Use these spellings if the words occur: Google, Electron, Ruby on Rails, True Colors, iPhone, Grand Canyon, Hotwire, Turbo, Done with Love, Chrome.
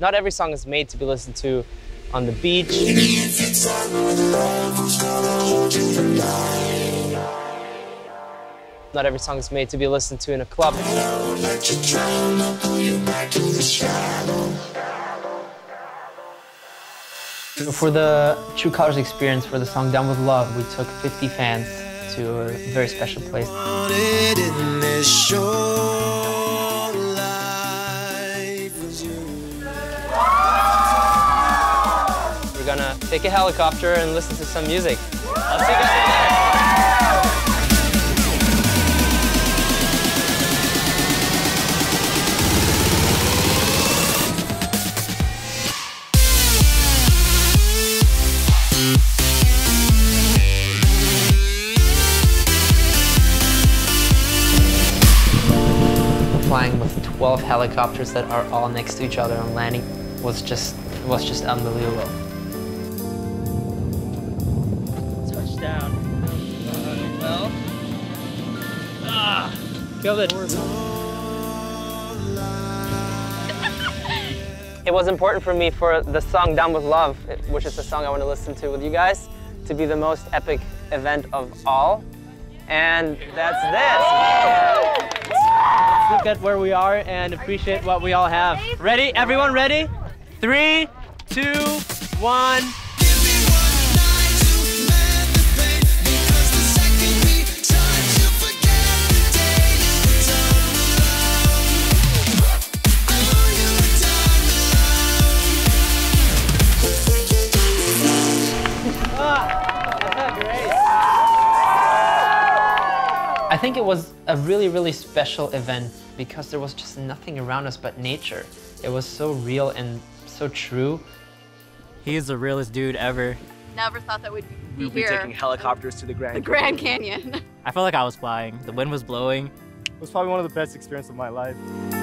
Not every song is made to be listened to on the beach. Not every song is made to be listened to in a club. For the True Colors experience, for the song Done with Love, we took 50 fans to a very special place. We're gonna take a helicopter and listen to some music. I'll see you guys later. Flying with 12 helicopters that are all next to each other and landing was just unbelievable. Touchdown. Well. Ah, killed it. It was important for me for the song Done with Love, which is the song I want to listen to with you guys, to be the most epic event of all. And that's this. Let's look at where we are and appreciate what we all have. Ready? Everyone ready? 3, 2, 1. I think it was a really, really special event because there was just nothing around us but nature. It was so real and so true. He is the realest dude ever. Never thought that we'd be here. Taking helicopters to the Grand Canyon. I felt like I was flying. The wind was blowing. It was probably one of the best experiences of my life.